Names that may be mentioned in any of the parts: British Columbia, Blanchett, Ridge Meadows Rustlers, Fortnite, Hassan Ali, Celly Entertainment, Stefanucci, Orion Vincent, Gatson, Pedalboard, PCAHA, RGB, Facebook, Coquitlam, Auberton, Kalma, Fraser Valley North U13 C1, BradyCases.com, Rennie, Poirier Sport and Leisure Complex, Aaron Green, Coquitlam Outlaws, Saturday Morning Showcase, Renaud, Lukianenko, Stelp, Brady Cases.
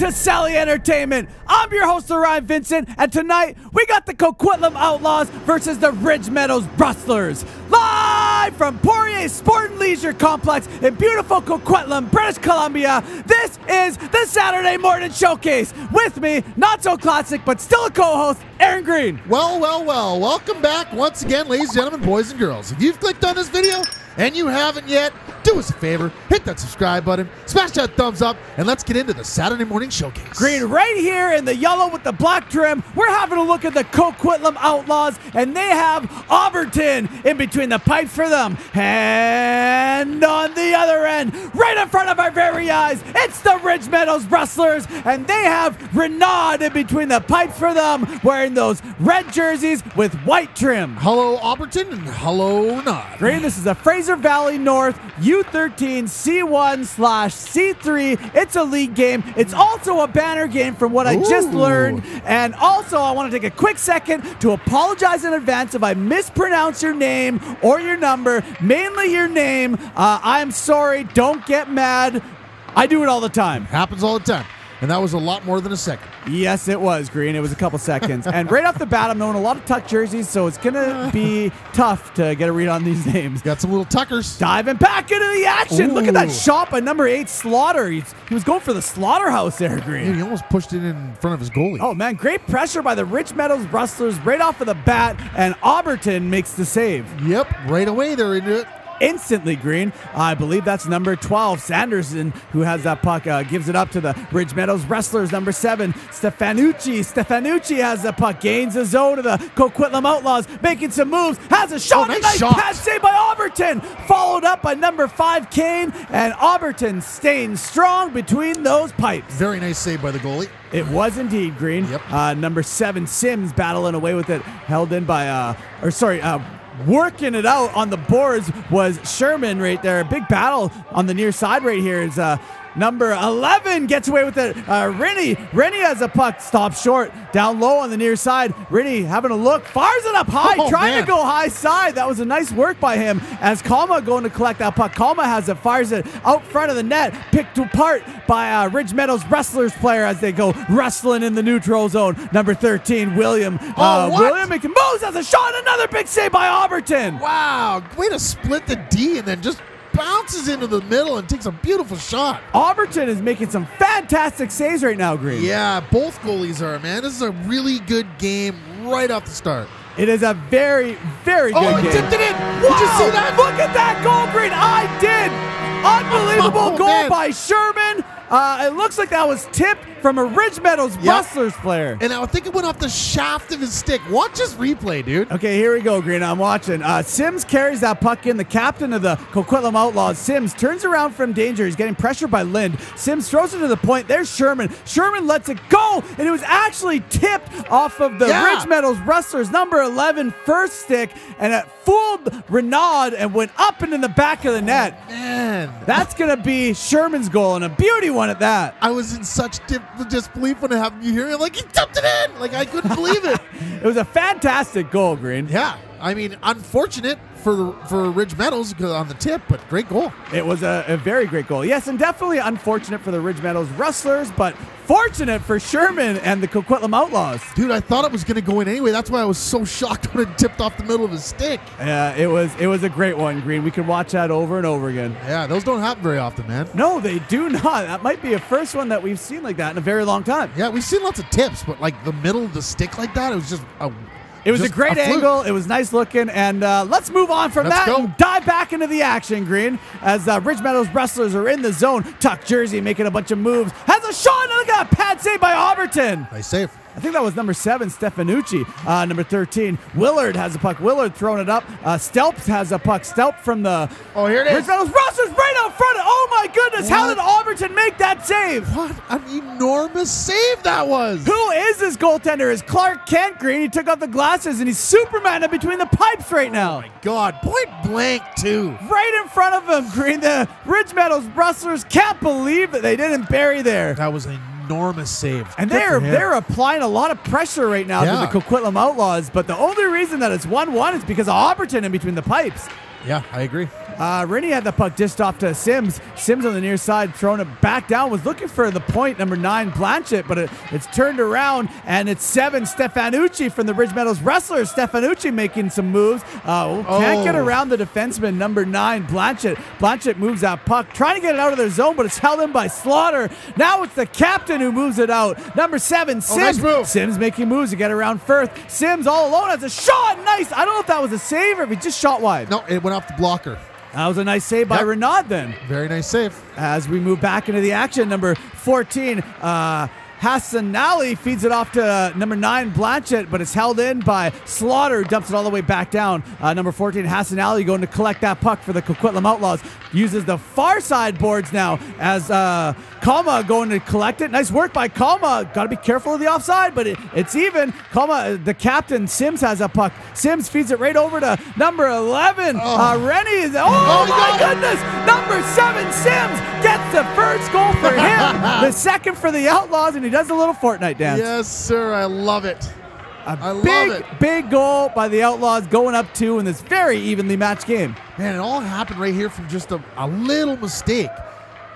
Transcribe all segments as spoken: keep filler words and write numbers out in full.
to Celly Entertainment. I'm your host, Orion Vincent, and tonight we got the Coquitlam Outlaws versus the Ridge Meadows Rustlers. Live from Poirier Sport and Leisure Complex in beautiful Coquitlam, British Columbia, this is the Saturday Morning Showcase. With me, not so classic, but still a co-host, Aaron Green. Well, well, well, welcome back once again, ladies and gentlemen, boys and girls. If you've clicked on this video and you haven't yet, do us a favor, hit that subscribe button, smash that thumbs up, and let's get into the Saturday Morning Showcase. Green, right here in the yellow with the black trim, we're having a look at the Coquitlam Outlaws, and they have Auberton in between the pipes for them. And on the other end, right in front of our very eyes, it's the Ridge Meadows Rustlers, and they have Renaud in between the pipes for them, wearing those red jerseys with white trim. Hello, Auberton, and hello, Renaud. Green, this is the Fraser Valley North U thirteen C one slash C three. It's a league game. It's also a banner game from what Ooh. I just learned. And also, I want to take a quick second to apologize in advance if I mispronounce your name or your number, mainly your name. Uh, I'm sorry. Don't get mad. I do it all the time. It happens all the time. And that was a lot more than a second. Yes, it was, Green. It was a couple seconds. And right off the bat, I'm knowing a lot of tuck jerseys, so it's going to be tough to get a read on these names. Got some little tuckers. Diving back into the action. Ooh. Look at that shot by number eight, Slaughter. He's, he was going for the slaughterhouse there, Green. Yeah, he almost pushed it in front of his goalie. Oh, man. Great pressure by the Ridge Meadows Rustlers right off of the bat, and Auberton makes the save. Yep, right away they're into it. Instantly, Green. I believe that's number twelve, Sanderson, who has that puck, uh, gives it up to the Ridge Meadows Wrestlers. Number seven, Stefanucci. Stefanucci has the puck, gains his own to the Coquitlam Outlaws, making some moves, has a shot, oh, nice a nice shot. Pass saved by Auberton, followed up by number five, Kane, and Auberton staying strong between those pipes. Very nice save by the goalie. It was indeed, Green. Yep. Uh, number seven, Sims battling away with it, held in by, uh, or sorry, uh, working it out on the boards was Sherman right there. A big battle on the near side right here is uh, number eleven gets away with it. Uh, Rennie. Rennie has a puck. Stops short. Down low on the near side. Rennie having a look. Fires it up high. Oh, trying man. to go high side. That was a nice work by him as Kalma going to collect that puck. Kalma has it. Fires it out front of the net. Picked apart by uh, Ridge Meadows Wrestlers player as they go wrestling in the neutral zone. Number thirteen, William. Oh, uh, William making moves as a shot. Another big save by Auberton. Wow. Way to split the D and then just bounces into the middle and takes a beautiful shot. Auberton is making some fantastic saves right now, Green. Yeah, both goalies are, man. This is a really good game right off the start. It is a very, very oh, good game. Oh, he tipped it in. Wow. Did you see that? Look at that goal, Green. I did. Unbelievable oh, goal man. by Sherman. Uh, it looks like that was tipped from a Ridge Meadows yep. Rustlers player. And I think it went off the shaft of his stick. Watch his replay, dude. Okay, here we go, Green. I'm watching. Uh, Sims carries that puck in. The captain of the Coquitlam Outlaws, Sims, turns around from danger. He's getting pressured by Lind. Sims throws it to the point. There's Sherman. Sherman lets it go, and it was actually tipped off of the yeah. Ridge Meadows Rustlers, number eleven, first stick, and it fooled Renaud and went up and in the back of the net. Oh, man. That's going to be Sherman's goal, and a beauty one at that. I was in such different disbelief when it happened. You hear me? Like, he tipped it in. Like, I couldn't believe it. It was a fantastic goal, Green. Yeah. I mean, unfortunate for the, for Ridge Meadows on the tip, but great goal. It was a, a very great goal. Yes, and definitely unfortunate for the Ridge Meadows Rustlers, but fortunate for Sherman and the Coquitlam Outlaws. Dude, I thought it was going to go in anyway. That's why I was so shocked when it tipped off the middle of his stick. Yeah, it was it was a great one, Green. We could watch that over and over again. Yeah, those don't happen very often, man. No, they do not. That might be a first one that we've seen like that in a very long time. Yeah, we've seen lots of tips, but like the middle of the stick like that, it was just a It was Just a great a angle. It was nice looking. And uh, let's move on from let's that go. and dive back into the action, Green, as uh, Ridge Meadows Wrestlers are in the zone. Tuck jersey making a bunch of moves. Has a shot. Look at that pad save by Auberton. Nice save. I think that was number seven, Stefanucci. Uh, number thirteen, Willard has a puck. Willard throwing it up. Uh, Stelps has a puck. Stelp from the oh, here it is. Ridge Meadows Rustlers right out front. Oh, my goodness. What? How did Auberton make that save? What an enormous save that was. Who is this goaltender? Is Clark Kent, Green? He took off the glasses, and he's Superman in between the pipes right now. Oh, my God. Point blank, too. Right in front of him, Green. The Ridge Meadows Rustlers can't believe that they didn't bury there. That was a enormous save. And they're they're applying a lot of pressure right now yeah. to the Coquitlam Outlaws, but the only reason that it's one one is because of Auberton in between the pipes. Yeah, I agree. Uh, Rennie had the puck dished off to Sims. Sims on the near side, throwing it back down, was looking for the point, number nine, Blanchett, but it, it's turned around, and it's seven, Stefanucci from the Ridge Meadows Rustlers. Stefanucci making some moves. Uh, can't oh. get around the defenseman, number nine, Blanchett. Blanchett moves that puck, trying to get it out of their zone, but it's held in by Slaughter. Now it's the captain who moves it out. Number seven, Sims. Oh, nice move. Sims making moves to get around Firth. Sims all alone has a shot. Nice. I don't know if that was a save or if he just shot wide. No, it went off the blocker. That was a nice save by yep. Renaud then. Very nice save. As we move back into the action, number fourteen, uh, Hassanali feeds it off to uh, number nine, Blanchett, but it's held in by Slaughter, dumps it all the way back down. Uh, number fourteen, Hassanali going to collect that puck for the Coquitlam Outlaws. Uses the far side boards now as uh, Kalma going to collect it. Nice work by Kalma. Got to be careful of the offside, but it, it's even. Kalma, the captain, Sims has a puck. Sims feeds it right over to number eleven, oh. uh, Rennie. Oh, oh my goodness! It. Number seven, Sims gets the first goal for him, the second for the Outlaws, and he does a little Fortnite dance. Yes, sir. I love it. A I big, love it. Big goal by the Outlaws going up two in this very evenly matched game. Man, it all happened right here from just a, a little mistake.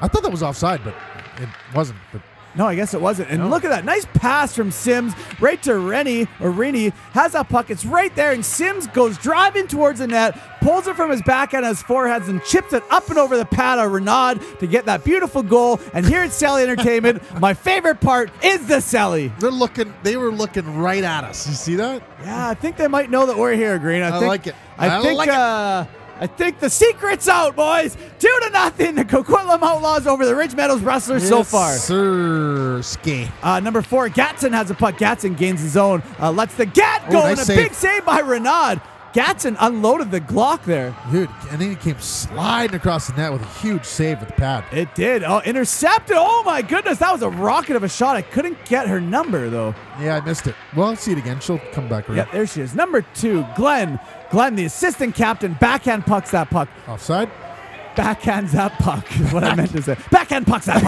I thought that was offside, but it wasn't. But no, I guess it wasn't. And no. Look at that. Nice pass from Sims right to Rennie. Or Rennie has that puck. It's right there, and Sims goes driving towards the net, pulls it from his back and his foreheads and chips it up and over the pad of Renaud to get that beautiful goal. And here at Celly Entertainment, my favorite part is the Celly. They're looking, they were looking right at us. You see that? Yeah, I think they might know that we're here, Green. I, I think, like it. I, I think, like uh, it. I think the secret's out, boys. Two to nothing, the Coquitlam Outlaws over the Ridge Meadows Rustlers yes, so far. Sir, ski. Uh, number four, Gatson has a puck. Gatson gains his own. Uh, lets the Gat go, oh, nice and a save. Big save by Renaud. Gatson unloaded the Glock there. Dude, and then he came sliding across the net with a huge save with the pad. It did. Oh, intercepted. Oh, my goodness. That was a rocket of a shot. I couldn't get her number, though. Yeah, I missed it. Well, I'll see it again. She'll come back around. Yeah, there she is. Number two, Glenn. Glenn, the assistant captain, backhand pucks that puck. Offside? Backhands that puck is what Back. I meant to say. Backhand pucks that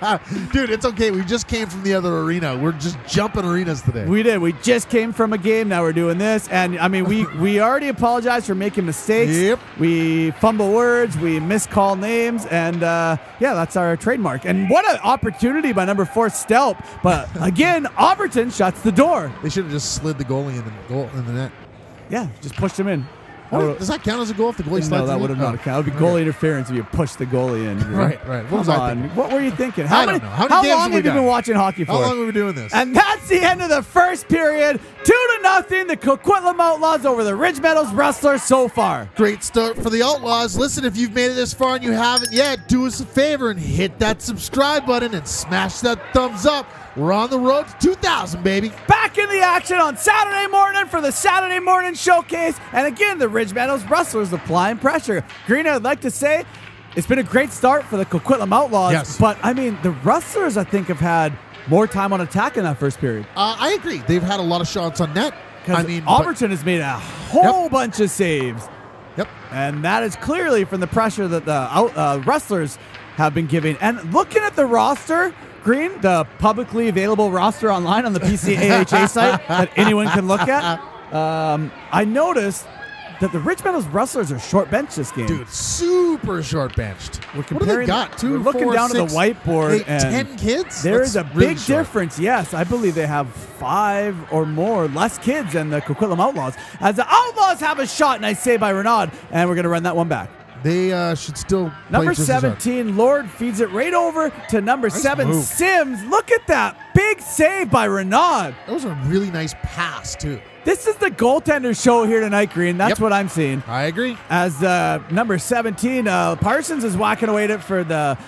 puck. Dude, it's okay. We just came from the other arena. We're just jumping arenas today. We did. We just came from a game. Now we're doing this. And, I mean, we, we already apologize for making mistakes. Yep. We fumble words. We miscall names. And, uh, yeah, that's our trademark. And what an opportunity by number four, Stelp. But, again, Overton shuts the door. They should have just slid the goalie in the, goal, in the net. Yeah, just pushed him in. What, does that count as a goal if the goalie slides? No, that would have not counted. It would be goalie okay. interference if you pushed the goalie in. Right, right. What Come was I on. What were you thinking? How I many, don't know. How, how long have you been watching hockey for? How long have we been doing this? And that's the end of the first period. Two to nothing, the Coquitlam Outlaws over the Ridge Meadows Rustlers so far. Great start for the Outlaws. Listen, if you've made it this far and you haven't yet, do us a favor and hit that subscribe button and smash that thumbs up. We're on the road to two thousand, baby. Back in the action on Saturday morning for the Saturday Morning Showcase. And again, the Ridge Meadows Rustlers applying pressure. Green, I'd like to say it's been a great start for the Coquitlam Outlaws. Yes. But, I mean, the Rustlers, I think, have had more time on attack in that first period. Uh, I agree. They've had a lot of shots on net. I mean, Overton has made a whole yep. bunch of saves. Yep. And that is clearly from the pressure that the uh, Rustlers have been giving. And looking at the roster... Green, the publicly available roster online on the P C A H A site that anyone can look at. Um, I noticed that the Ridge Meadows Rustlers are short bench this game. Dude, super short benched. We're comparing what do they got? Two, we're looking four, down six, to the whiteboard. Eight, and ten kids? There That's is a really big short. difference. Yes, I believe they have five or more less kids than the Coquitlam Outlaws. As the Outlaws have a shot, nice save by Renaud, and we're going to run that one back. They uh, should still play number seventeen, Lord feeds it right over to number nice seven, move. Sims. Look at that big save by Renaud. That was a really nice pass, too. This is the goaltender show here tonight, Green. That's yep. what I'm seeing. I agree. As uh, number seventeen, uh, Parsons is whacking away it for the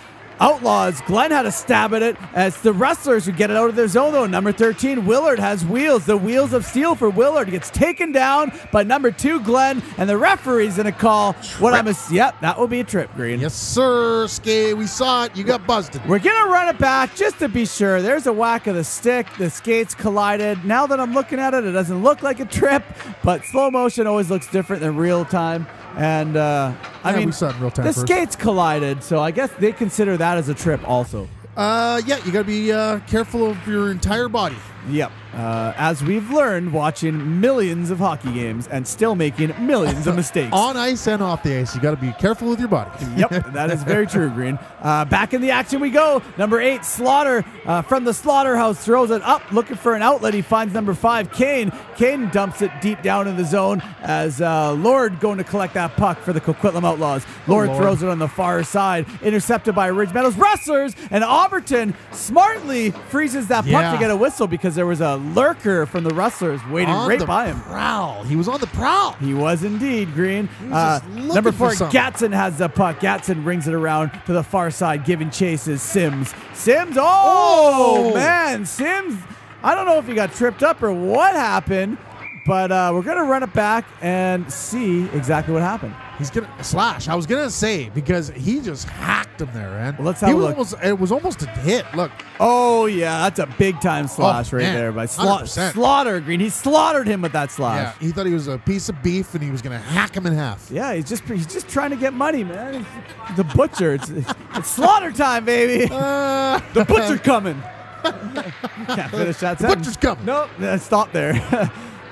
Outlaws. Glenn had a stab at it. It's the Rustlers who get it out of their zone, though. Number thirteen, Willard has wheels. The wheels of steel for Willard. Gets taken down by number two, Glenn, and the referee's going to call. Trip. What I'm a, Yep, that will be a trip, Green. Yes, sir, Skay. We saw it. You got busted. We're going to run it back just to be sure. There's a whack of the stick. The skates collided. Now that I'm looking at it, it doesn't look like a trip, but slow motion always looks different than real time. And, uh, I yeah, mean, we saw it in real time the first. Skates collided, so I guess they consider that as a trip also. Uh, yeah, you got to be uh, careful of your entire body. Yep. Uh, as we've learned watching millions of hockey games and still making millions of mistakes. On ice and off the ice. You got to be careful with your body. Yep. That is very true, Green. Uh, back in the action we go. Number eight, Slaughter uh, from the Slaughterhouse throws it up, looking for an outlet. He finds number five, Kane. Kane dumps it deep down in the zone as uh, Lord going to collect that puck for the Coquitlam Outlaws. Lord, oh, Lord throws it on the far side. Intercepted by Ridge Meadows Rustlers, and Overton smartly freezes that puck yeah. to get a whistle because there was a lurker from the Rustlers waiting on right by him. Prowl. He was on the prowl. He was indeed, Green. Uh, number four, Gatson has the puck. Gatson rings it around to the far side, giving chases. Sims. Sims. Oh, oh, man. Sims. I don't know if he got tripped up or what happened, but uh, we're going to run it back and see exactly what happened. He's going to slash. I was going to say because he just hacked him there, man. Well, let's have he a look. Was almost, it was almost a hit. Look. Oh, yeah. That's a big time slash oh, right man. there by Sla one hundred percent. Slaughter, Green. He slaughtered him with that slash. Yeah, he thought he was a piece of beef and he was going to hack him in half. Yeah, he's just he's just trying to get money, man. He's the butcher. It's, it's slaughter time, baby. Uh, the butcher coming. Can't finish that sentence. Butcher's coming. Nope. Stop there.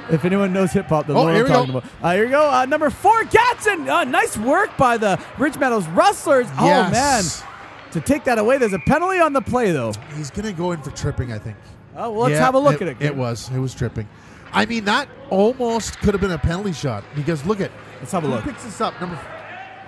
If anyone knows hip-hop, then oh, here, we talking about. Uh, here we go. Uh, number four, Gatson. Uh, nice work by the Ridge Meadows Rustlers. Yes. Oh, man. To take that away, there's a penalty on the play, though. He's going to go in for tripping, I think. Oh, well, let's yeah, have a look it, at it. Greg. It was. It was tripping. I mean, that almost could have been a penalty shot because look at Let's have a look. Who picks this up? Number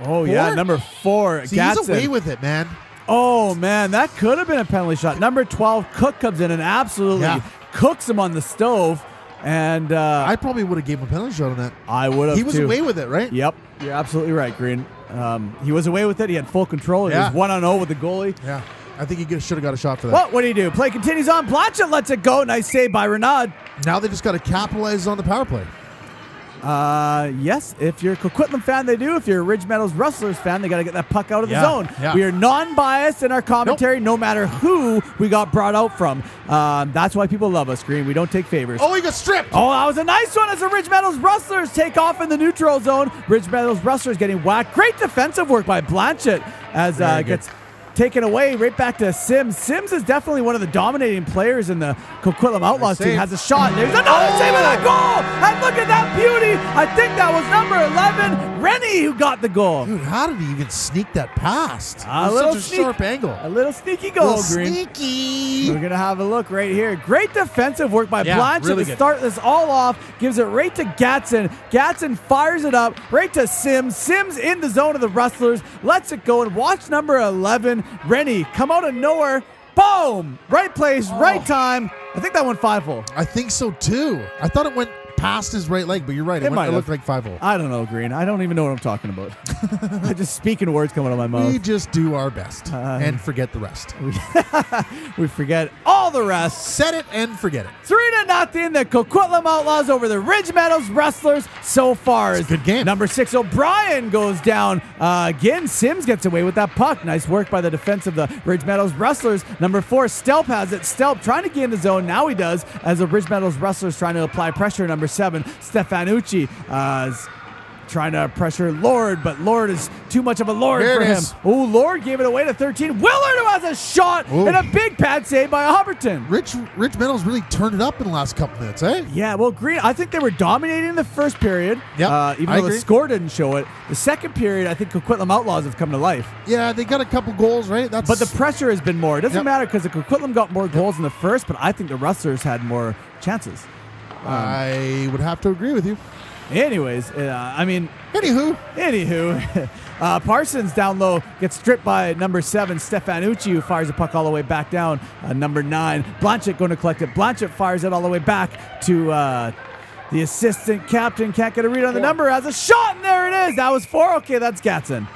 Oh, four? yeah, number four, See, Gatson. He's away with it, man. Oh, man, that could have been a penalty shot. Number twelve, Cook comes in and absolutely yeah. cooks him on the stove. And uh, I probably would have gave him a penalty shot on that. I would have. He was too. away with it, right? Yep, you're absolutely right, Green. Um, he was away with it. He had full control. He yeah. was one on zero with the goalie. Yeah, I think he should have got a shot for that. What? What do you do? Play continues on. Blatchett lets it go. Nice save by Renaud. Now they just got to capitalize on the power play. Uh, yes, if you're a Coquitlam fan, they do. If you're a Ridge Meadows Rustlers fan, they got to get that puck out of yeah, the zone. Yeah. We are non-biased in our commentary, nope. no matter who we got brought out from. Um, that's why people love us, Green. We don't take favors. Oh, he got stripped. Oh, that was a nice one as the Ridge Meadows Rustlers take off in the neutral zone. Ridge Meadows Rustlers getting whacked. Great defensive work by Blanchett as uh, gets taken away right back to Sims. Sims is definitely one of the dominating players in the Coquitlam Outlaws team. Has a shot. There's another save and a goal. And look at that beauty. I think that was number eleven, Rennie, who got the goal. Dude, how did he even sneak that past? A little such a sneak, sharp angle. A little sneaky goal, little Green. Sneaky. We're going to have a look right here. Great defensive work by yeah, Blanchett really to start this all off. Gives it right to Gatson. Gatson fires it up right to Sims. Sims in the zone of the Rustlers. Lets it go and watch number eleven, Rennie, come out of nowhere. Boom! Right place, oh. right time. I think that went five hole. I think so, too. I thought it went past his right leg, but you're right. It, it, went, it looked like five hole. I don't know, Green. I don't even know what I'm talking about. I just speak in words coming out of my mouth. We just do our best um, and forget the rest. We forget all the rest. Set it and forget it. Three to nothing. The Coquitlam Outlaws over the Ridge Meadows Rustlers so far. It's a good game. Number six, O'Brien goes down. Uh, again, Sims gets away with that puck. Nice work by the defense of the Ridge Meadows Rustlers. Number four, Stelp has it. Stelp trying to gain the zone. Now he does as the Ridge Meadows Rustlers trying to apply pressure. Number seven, Stefanucci uh, is trying to pressure Lord, but Lord is too much of a Lord there for him. Oh, Lord gave it away to thirteen. Willard, who has a shot Ooh. and a big pad save by Overton. Rich, Rich Meadows really turned it up in the last couple minutes, eh? Yeah, well, Green, I think they were dominating the first period, yep, uh, even I though agree. the score didn't show it. The second period, I think Coquitlam Outlaws have come to life. Yeah, they got a couple goals, right? That's but the pressure has been more. It doesn't yep. matter because the Coquitlam got more goals yep. in the first, but I think the Rustlers had more chances. Um, I would have to agree with you. Anyways, uh, I mean... Anywho. Anywho. uh, Parsons down low gets stripped by number seven, Stefanucci, who fires a puck all the way back down. Uh, number nine, Blanchett going to collect it. Blanchett fires it all the way back to... Uh, the assistant captain can't get a read on the number. Has a shot, and there it is. That was four. Okay, that's Gatson.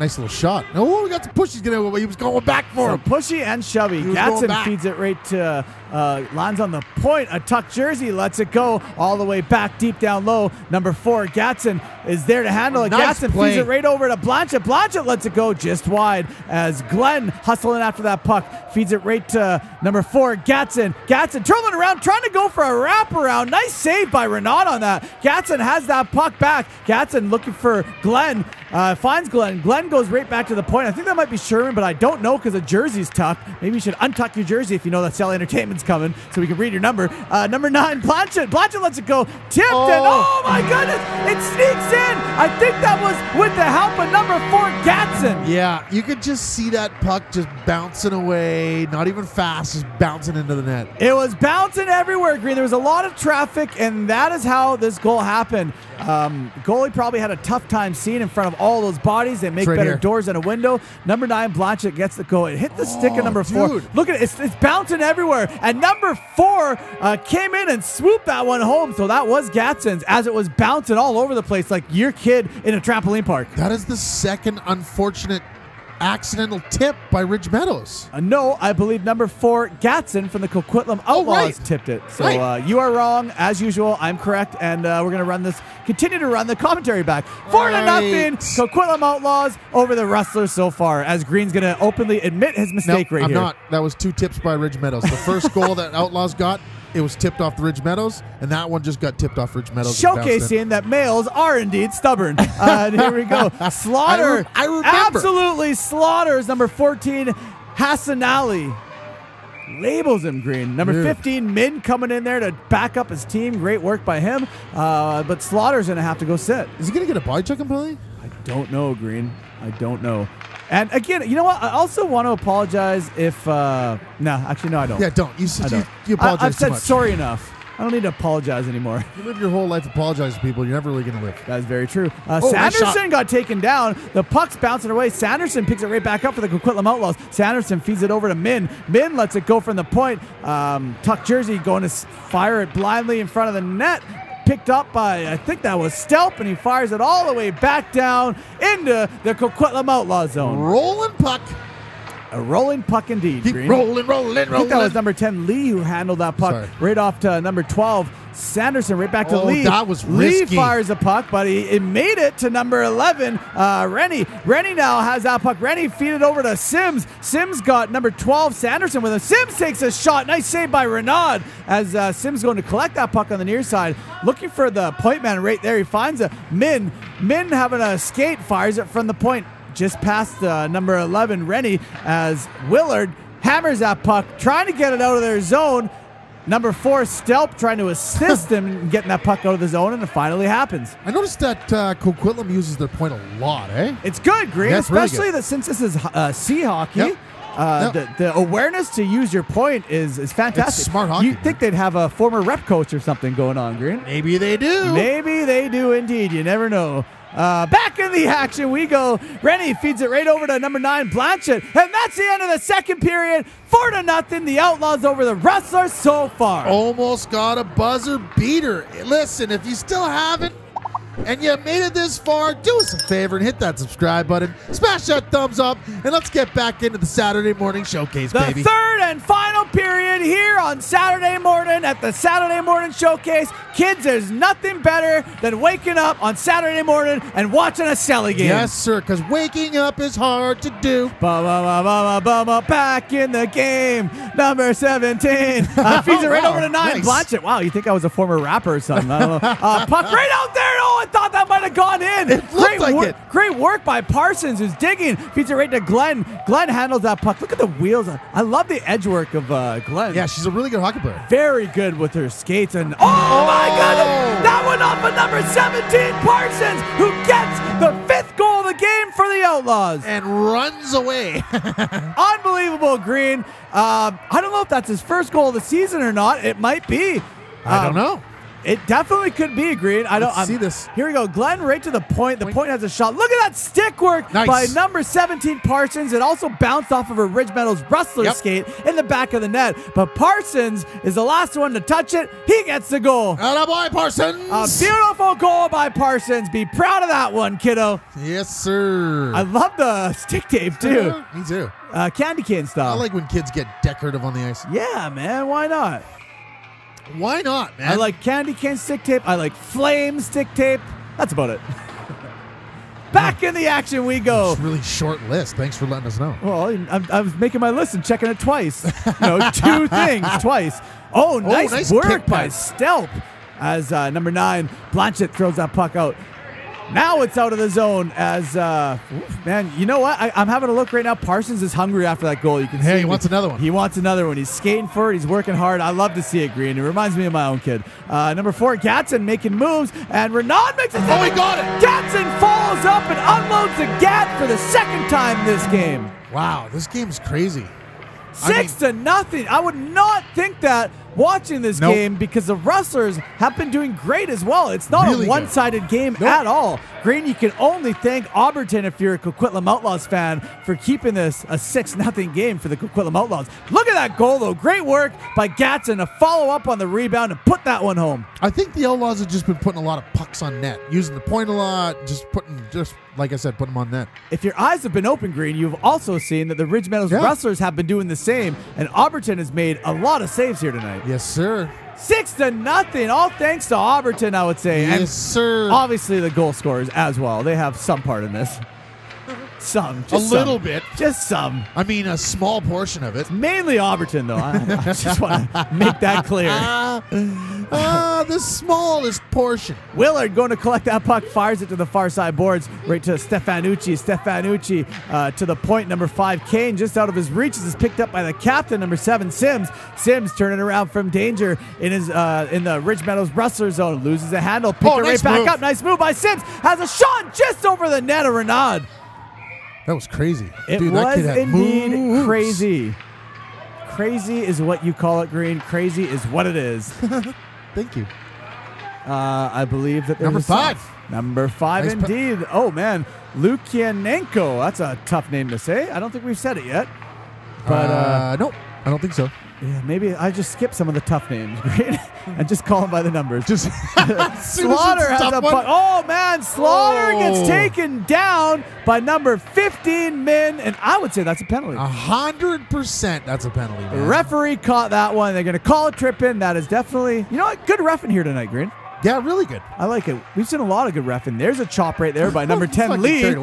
Nice little shot. Oh, we got the push. He's going to, he was going back for so him. Pushy and shovey. Gatson feeds it right to uh, lines on the point. A tuck jersey lets it go all the way back deep down low. Number four, Gatson is there to handle it. Nice Gatson play. feeds it right over to Blanchett. Blanchett lets it go just wide as Glenn hustling after that puck. Feeds it right to number four, Gatson. Gatson turning around, trying to go for a wraparound. Nice save by Renaud on that. Gatson has that puck back. Gatson looking for Glenn. Uh, finds Glenn. Glenn goes right back to the point. I think that might be Sherman, but I don't know because the jersey's tucked. Maybe you should untuck your jersey if you know that Celly Entertainment Kevin's coming so we can read your number. Uh, number nine, Planchet. Planchet lets it go. Tipped oh. and oh my goodness, it sneaks in. I think that was with the help of number four, Gatson. Yeah, you could just see that puck just bouncing away, not even fast, just bouncing into the net. It was bouncing everywhere, Green. There was a lot of traffic, and that is how this goal happened. Um, goalie probably had a tough time seeing in front of all those bodies. They make right better here. doors than a window. Number nine, Blanchett gets the goal. It hit the oh, stick of number dude. four. Look at it. It's, it's bouncing everywhere. And number four uh, came in and swooped that one home. So that was Gatson's as it was bouncing all over the place like your kid in a trampoline park. That is the second unfortunate accidental tip by Ridge Meadows. Uh, no, I believe number four, Gatson from the Coquitlam Outlaws oh, right. tipped it. So right. uh, you are wrong, as usual. I'm correct, and uh, we're going to run this, continue to run the commentary back. Four right. to nothing, Coquitlam Outlaws over the Rustlers so far, as Green's going to openly admit his mistake no, right I'm here. I'm not. That was two tips by Ridge Meadows. The first goal that Outlaws got, it was tipped off the Ridge Meadows, and that one just got tipped off Ridge Meadows. Showcasing that males are indeed stubborn. Uh, and here we go. Slaughter. I, re I remember. Absolutely slaughters number fourteen, Hassan Ali. Labels him, Green. Number Dude. fifteen, Min coming in there to back up his team. Great work by him. Uh, but Slaughter's going to have to go sit. Is he going to get a body check, probably? I don't know, Green. I don't know. And again, you know what? I also want to apologize if... Uh, no, actually, no, I don't. Yeah, don't. You, you, don't. you apologize I, I've said too much. sorry enough. I don't need to apologize anymore. You live your whole life apologizing to people. You're never really going to live. That's very true. Uh, oh, Sanderson got taken down. The puck's bouncing away. Sanderson picks it right back up for the Coquitlam Outlaws. Sanderson feeds it over to Min. Min lets it go from the point. Um, Tuck Jersey going to fire it blindly in front of the net. Picked up by, I think that was Stelp, and he fires it all the way back down into the Coquitlam Outlaw zone. Rolling puck. A rolling puck indeed. Keep Green. rolling, rolling, rolling. I think that was number ten, Lee, who handled that puck. Sorry. Right off to number twelve, Sanderson, right back to oh, Lee. That was Lee risky. fires a puck, but he it made it to number eleven, uh, Rennie. Rennie now has that puck. Rennie feed it over to Sims. Sims got number twelve, Sanderson with him. Sims takes a shot. Nice save by Renaud as uh, Sims going to collect that puck on the near side. Looking for the point man right there. He finds a Min. Min having a skate, fires it from the point. Just past uh, number eleven, Rennie, as Willard hammers that puck, trying to get it out of their zone. Number four, Stelp, trying to assist him in getting that puck out of the zone, and it finally happens. I noticed that uh, Coquitlam uses their point a lot, eh? It's good, Green, yeah, it's especially really good. That since this is uh, sea hockey, yep. Uh, yep. The, the awareness to use your point is, is fantastic. It's smart hockey. You'd think they'd have a former rep coach or something going on, Green. Maybe they do. Maybe they do indeed. You never know. Uh, back in the action we go. Rennie feeds it right over to number nine, Blanchett. And that's the end of the second period. Four to nothing. The Outlaws over the Rustlers so far. Almost got a buzzer beater. Listen, if you still haven't and you made it this far, do us a favor and hit that subscribe button. Smash that thumbs up. And let's get back into the Saturday Morning Showcase, the baby. The third and final period here on Saturday morning at the Saturday Morning Showcase. Kids, there's nothing better than waking up on Saturday morning and watching a Celly game. Yes, sir, because waking up is hard to do. Ba ba ba ba ba ba back in the game. Number seventeen. Uh, feeds it right wow, over to nine. Nice. Blanchett. Wow, you think I was a former rapper or something. I don't know. Uh, puck right out there. Oh, I thought that might have gone in. It great, like wor it. great work by Parsons, who's digging. Feeds it right to Glenn. Glenn handles that puck. Look at the wheels. I love the edge work of uh, Glenn. Yeah, she's a really good hockey player. Very good with her skates. And oh, oh my goodness, that went off of number seventeen, Parsons, who gets the fifth goal of the game for the Outlaws. And runs away. Unbelievable, Green. Uh, I don't know if that's his first goal of the season or not. It might be. I um, don't know. It definitely could be, Green. I don't Let's see this. Here we go. Glenn right to the point. The point has a shot. Look at that stick work nice. by number seventeen, Parsons. It also bounced off of a Ridge Meadows Rustler yep. skate in the back of the net. But Parsons is the last one to touch it. He gets the goal. Attaboy, Parsons. A beautiful goal by Parsons. Be proud of that one, kiddo. Yes, sir. I love the stick tape, too. Me, too. Uh, candy cane style. I like when kids get decorative on the ice. Yeah, man. Why not? Why not, man? I like candy cane stick tape. I like flame stick tape. That's about it. Back in the action we go. It's a really short list. Thanks for letting us know. Well, I'm, I was making my list and checking it twice. You know, two things twice. Oh, nice, oh, nice work by Stelp. As uh, number nine, Blanchett throws that puck out. Now it's out of the zone as, uh, man, you know what? I, I'm having a look right now. Parsons is hungry after that goal. You can hey, see Hey, he wants another one. He wants another one. He's skating for it. He's working hard. I love to see it, Green. It reminds me of my own kid. Uh, number four, Gatson making moves, and Renaud makes it. Oh, he got it. Gatson falls up and unloads the Gat for the second time this game. Wow, this game's crazy. Six I mean, to nothing. I would not think that watching this nope. game, because the Rustlers have been doing great as well. It's not really a one-sided good. game nope. at all. Green, you can only thank Auberton if you're a Coquitlam Outlaws fan for keeping this a six nothing game for the Coquitlam Outlaws. Look at that goal, though. Great work by Gatson to follow up on the rebound and put that one home. I think the Outlaws have just been putting a lot of pucks on net, using the point a lot, just putting, just like I said, putting them on net. If your eyes have been open, Green, you've also seen that the Ridge Meadows yeah. Rustlers have been doing the same, and Auberton has made a lot of saves here tonight. Yes, sir. Six to nothing. All thanks to Auberton, I would say. Yes, and sir. Obviously, the goal scorers as well. They have some part in this. Some. Just a some. little bit. Just some. I mean, a small portion of it. It's mainly Auberton, though. I, I just want to make that clear. Ah, uh, uh, the smallest portion. Willard going to collect that puck. Fires it to the far side boards. Right to Stefanucci. Stefanucci uh, to the point. Number five, Kane, just out of his reaches, is picked up by the captain. Number seven, Sims. Sims turning around from danger in his uh, in the Ridge Meadows Rustler zone. Loses the handle. Picked oh, it nice right back move. up. Nice move by Sims. Has a shot just over the net of Renaud. That was crazy. It Dude, was indeed moves. crazy. Crazy is what you call it, Green. Crazy is what it is. Thank you. Uh, I believe that there Number was five. Some. Number five nice indeed. Oh, man. Lukianenko. That's a tough name to say. I don't think we've said it yet. But uh, uh, nope. I don't think so. Yeah, maybe I just skip some of the tough names, Green, and just call them by the numbers. Just Slaughter has a puck. Oh, man, Slaughter oh. gets taken down by number fifteen, Min, and I would say that's a penalty. A hundred percent that's a penalty, man. The referee caught that one. They're going to call a trip in. That is definitely, you know what, good ref in here tonight, Green. Yeah, really good. I like it. We've seen a lot of good reffing. There's a chop right there by number ten, Lee.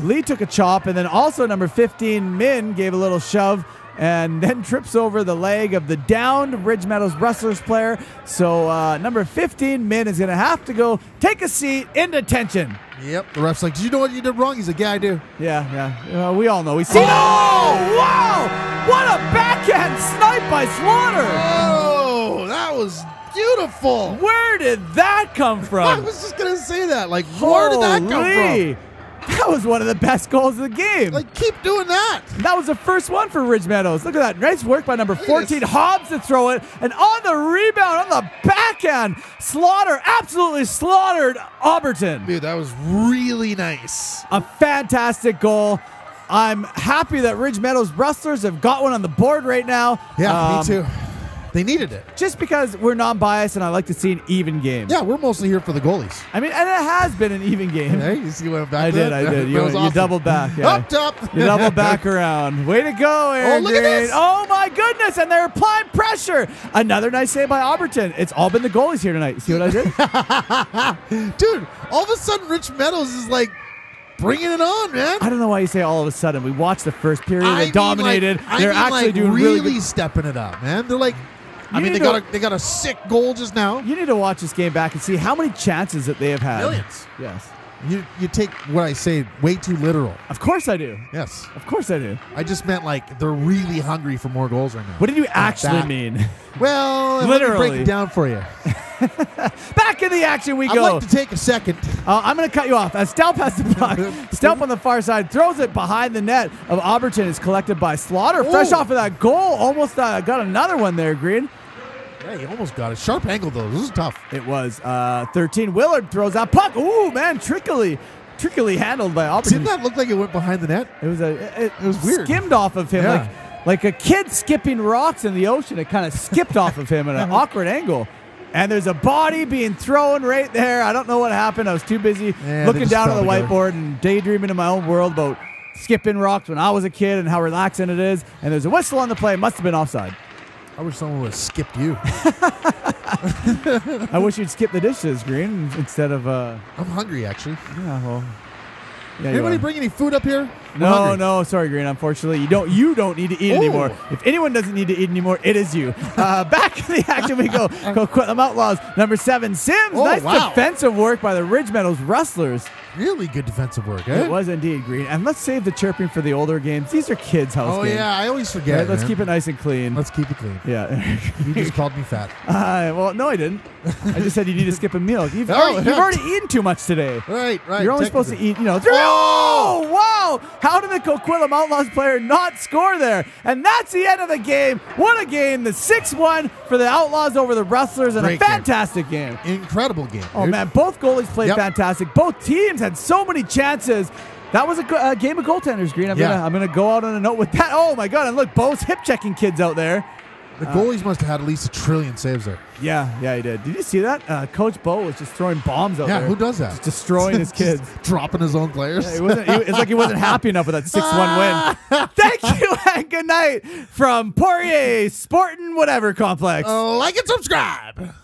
Lee took a chop, and then also number fifteen, Min, gave a little shove, and then trips over the leg of the downed Ridge Meadows Rustlers player. So uh, number fifteen, Min, is going to have to go take a seat in detention. Yep. The ref's like, "Do you know what you did wrong?" He's like, "Yeah, I do." Yeah, yeah. Uh, we all know. We see. Oh! oh, wow! What a backhand snipe by Slaughter! Oh, that was beautiful. Where did that come from? I was just going to say that. Like, Holy. where did that come from? That was one of the best goals of the game. Like, keep doing that. That was the first one for Ridge Meadows. Look at that. Nice work by number fourteen, Hobbs, to throw it. And on the rebound, on the backhand, Slaughter absolutely slaughtered Auberton. Dude, that was really nice. A fantastic goal. I'm happy that Ridge Meadows Rustlers have got one on the board right now. Yeah, um, me too. They needed it. Just because we're non-biased, and I like to see an even game. Yeah, we're mostly here for the goalies. I mean, and it has been an even game. Hey, you see what I'm back I did, that? I did. You, was you awesome. doubled back. Yeah. Up top. You doubled back around. Way to go, Aaron Oh, look Green. at this. Oh, my goodness, and they're applying pressure. Another nice save by Auberton. It's all been the goalies here tonight. See what I did? Dude, all of a sudden, Ridge Meadows is like, bringing it on, man. I don't know why you say all of a sudden. We watched the first period. They dominated. Like, they're actually like doing really, really stepping it up, man. They're like, You I mean, they got, a, they got a sick goal just now. You need to watch this game back and see how many chances that they have had. Millions. Yes. You, you take what I say way too literal. Of course I do. Yes. Of course I do. I just meant like they're really hungry for more goals right now. What did you like actually that. mean? Well, literally. Let me break it down for you. Back in the action we I'd go. I'd like to take a second. Uh, I'm going to cut you off. As Stelp has the puck. Stelp on the far side throws it behind the net of Auberton. It's collected by Slaughter. Ooh. Fresh off of that goal. Almost uh, got another one there, Green. Yeah, he almost got it. Sharp angle, though. This is tough. It was. Uh, thirteen, Willard throws that puck. Ooh, man, trickily. Trickily handled by Auberton. Didn't that look like it went behind the net? It was a. It, it was weird. Skimmed off of him. Yeah. Like, like a kid skipping rocks in the ocean. It kind of skipped off of him at an awkward angle. And there's a body being thrown right there. I don't know what happened. I was too busy yeah, looking down at the whiteboard and daydreaming in my own world about skipping rocks when I was a kid and how relaxing it is. And there's a whistle on the play. It must have been offside. I wish someone would have skipped you. I wish you'd skip the dishes, Green, instead of... Uh, I'm hungry, actually. Yeah, well... Yeah, anybody bring any food up here? I'm no, hungry. no, sorry, Green. Unfortunately, you don't. You don't need to eat Ooh. anymore. If anyone doesn't need to eat anymore, it is you. Uh, back to the action we go. Coquitlam Outlaws, number seven, Sims. Oh, nice wow. defensive work by the Ridge Meadows Rustlers. Really good defensive work. Eh? It was indeed, Green. And let's save the chirping for the older games. These are kids' house oh, games. Oh yeah, I always forget. Right? Let's man. keep it nice and clean. Let's keep it clean. Yeah. You just called me fat. Uh, well, no, I didn't. I just said you need to skip a meal. You've, oh, already, yeah. you've already eaten too much today. Right, right. You're only supposed to eat, you know. Oh, wow! How did the Coquitlam Outlaws player not score there? And that's the end of the game. What a game. The six one for the Outlaws over the Rustlers, and Great a fantastic game. game. Incredible game. Oh, dude. man, both goalies played yep. fantastic. Both teams had so many chances. That was a, a game of goaltenders, Green. I'm yeah. going to go out on a note with that. Oh, my God. And look, Bo's hip-checking kids out there. The goalies uh, must have had at least a trillion saves there. Yeah, yeah, he did. Did you see that? Uh, Coach Bo was just throwing bombs out yeah, there. Yeah, who does that? Just destroying his kids. Dropping his own players. Yeah, he wasn't, he, it's like he wasn't happy enough with that six one win. Thank you and good night from Poirier Sport and Whatever Complex. Uh, like and subscribe.